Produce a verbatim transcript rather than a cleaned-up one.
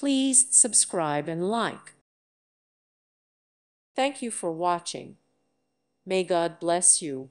Please subscribe and like. Thank you for watching. May God bless you.